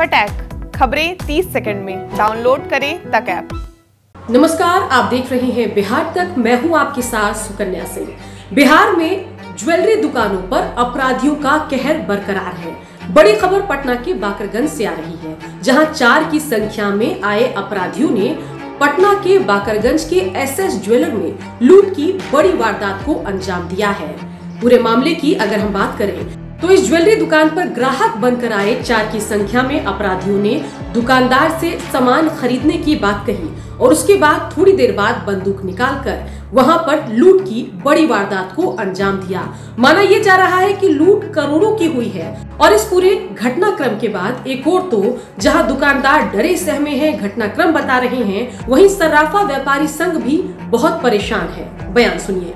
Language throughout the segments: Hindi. फटाक खबरें 30 सेकंड में डाउनलोड करें तक ऐप। नमस्कार, आप देख रहे हैं बिहार तक। मैं हूं आपके साथ सुकन्या सिंह। बिहार में ज्वेलरी दुकानों पर अपराधियों का कहर बरकरार है। बड़ी खबर पटना के बाकरगंज से आ रही है, जहां 4 की संख्या में आए अपराधियों ने पटना के बाकरगंज के SS ज्वेलर में लूट की बड़ी वारदात को अंजाम दिया है। पूरे मामले की अगर हम बात करें तो इस ज्वेलरी दुकान पर ग्राहक बनकर आए 4 की संख्या में अपराधियों ने दुकानदार से सामान खरीदने की बात कही और उसके बाद थोड़ी देर बाद बंदूक निकालकर वहां पर लूट की बड़ी वारदात को अंजाम दिया। माना यह जा रहा है कि लूट करोड़ों की हुई है और इस पूरे घटनाक्रम के बाद एक और तो जहां दुकानदार डरे सहमे हैं, घटनाक्रम बता रहे हैं, वहीं सर्राफा व्यापारी संघ भी बहुत परेशान है। बयान सुनिए।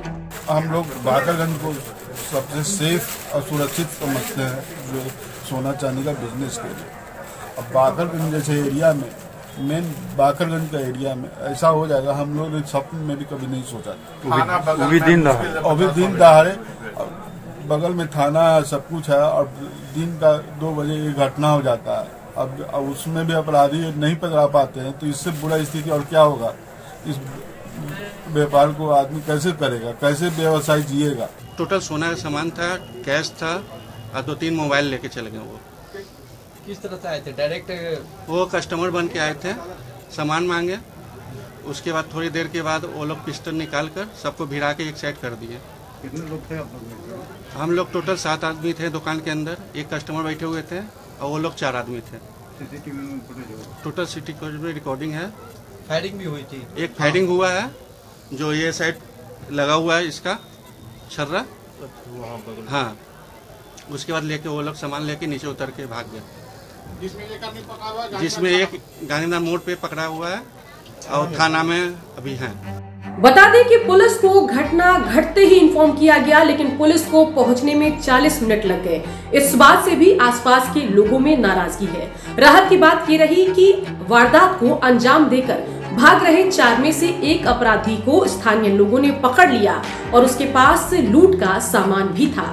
हम लोग बाकरगंज को सबसे सेफ और सुरक्षित समझते हैं जो सोना चांदी का बिजनेस के लिए। अब बाकरगंज जैसे एरिया में, मेन बाकरगंज का एरिया में ऐसा हो जाएगा हम लोग सपने में भी कभी नहीं सोचा। और भी दिन दहाड़े बगल में थाना है, सब कुछ है और दिन का 2 बजे ये घटना हो जाता है। अब उसमें भी अपराधी नहीं पकड़ा पाते हैं तो इससे बुरा स्थिति और क्या होगा। इस व्यापार को आदमी कैसे करेगा, कैसे व्यवसाय जिएगा। टोटल सोना का सामान था, कैश था और 2-3 मोबाइल लेके चले गए। वो किस तरह से आए थे? डायरेक्ट वो कस्टमर बन के आए थे, सामान मांगे, उसके बाद थोड़ी देर के बाद वो लोग पिस्टल निकाल कर सबको भिड़ा के एक साइड कर दिए। कितने लोग थे आप लोग? हम लोग टोटल 7 आदमी थे दुकान के अंदर, एक कस्टमर बैठे हुए थे और वो लोग 4 आदमी थे। टोटल CCTV में रिकॉर्डिंग है। फायरिंग भी हुई थी, एक फायरिंग हुआ है जो ये साइड लगा हुआ है इसका छर्रा, हाँ। उसके बाद लेके वो लोग सामान लेके नीचे उतर के भाग गए, जिसमें एक गांधीधाम मोड़ पे पकड़ा हुआ है और थाना में अभी है। बता दें कि पुलिस को घटना घटते ही इन्फॉर्म किया गया, लेकिन पुलिस को पहुंचने में 40 मिनट लग गए। इस बात से भी आसपास के लोगों में नाराजगी है। राहत की बात ये रही कि वारदात को अंजाम देकर भाग रहे 4 में से एक अपराधी को स्थानीय लोगों ने पकड़ लिया और उसके पास से लूट का सामान भी था।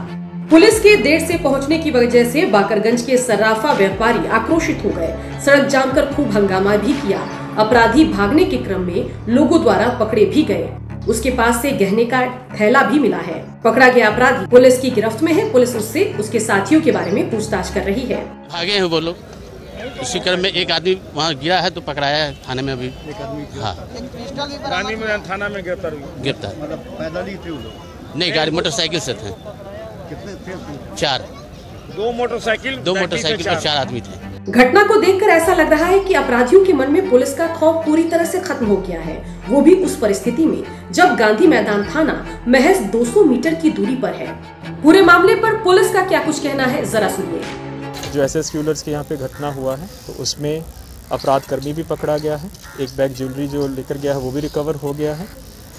पुलिस के देर से पहुंचने की वजह से बाकरगंज के सर्राफा व्यापारी आक्रोशित हो गए, सड़क जाम कर खूब हंगामा भी किया। अपराधी भागने के क्रम में लोगों द्वारा पकड़े भी गए, उसके पास से गहने का थैला भी मिला है। पकड़ा गया अपराधी पुलिस की गिरफ्त में है। पुलिस उससे उसके साथियों के बारे में पूछताछ कर रही है। भागे हैं वो लोग, उसी क्रम में एक आदमी वहाँ गिरा है तो पकड़ाया है थाने में अभी। एक आदमी, हाँ, गांधी मैदान थाना में गिरफ्तार। मतलब पैदल ही थे? नहीं, गाड़ी मोटरसाइकिल से थे। कितने थे? 4। 2 मोटरसाइकिल पर 4 आदमी थे। घटना को देखकर ऐसा लग रहा है कि अपराधियों के मन में पुलिस का खौफ पूरी तरह से खत्म हो गया है, वो भी उस परिस्थिति में जब गांधी मैदान थाना महज 200 मीटर की दूरी पर है। पूरे मामले पर पुलिस का क्या कुछ कहना है, जरा सुनिए। जो SS ज्वेलर्स के यहाँ पे घटना हुआ है तो उसमें अपराधकर्मी भी पकड़ा गया है। एक बैग ज्वेलरी जो लेकर गया है वो भी रिकवर हो गया है।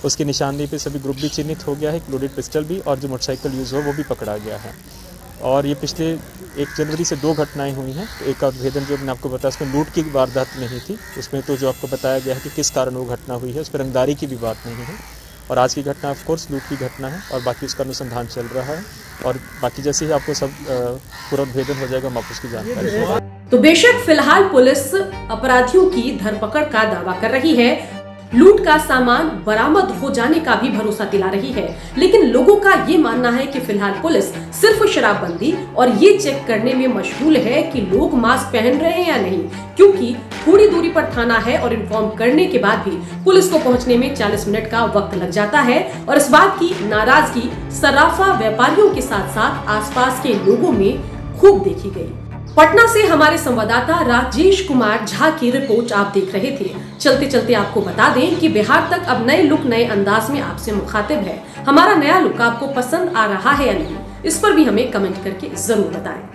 उसकी निशानदेही पे सभी ग्रुप भी चिन्हित हो गया है, लोडेड पिस्टल भी, और जो मोटरसाइकिल यूज़ हुआ वो भी पकड़ा गया है। और ये पिछले 1 जनवरी से 2 घटनाएँ हुई हैं। तो एक भेदन जो मैंने आपको बताया उसमें लूट की वारदात नहीं थी, उसमें तो जो आपको बताया गया है कि किस कारण वो घटना हुई है उस पर रंगदारी की भी बात नहीं है। और आज की घटना ऑफकोर्स लूट की घटना है और बाकी उसका अनुसंधान चल रहा है और बाकी जैसे ही आपको सब पूरा भेदन हो जाएगा वापस की जानकारी। तो बेशक फिलहाल पुलिस अपराधियों की धरपकड़ का दावा कर रही है, लूट का सामान बरामद हो जाने का भी भरोसा दिला रही है, लेकिन लोगों का ये मानना है कि फिलहाल पुलिस सिर्फ शराबबंदी और ये चेक करने में मशगूल है कि लोग मास्क पहन रहे हैं या नहीं, क्योंकि थोड़ी दूरी पर थाना है और इन्फॉर्म करने के बाद भी पुलिस को पहुंचने में 40 मिनट का वक्त लग जाता है। और इस बात की नाराजगी सर्राफा व्यापारियों के साथ साथ आसपास के लोगों में खूब देखी गई। पटना से हमारे संवाददाता राजेश कुमार झा की रिपोर्ट आप देख रहे थे। चलते चलते आपको बता दें कि बिहार तक अब नए लुक नए अंदाज में आपसे मुखातिब है। हमारा नया लुक आपको पसंद आ रहा है या नहीं, इस पर भी हमें कमेंट करके जरूर बताएं।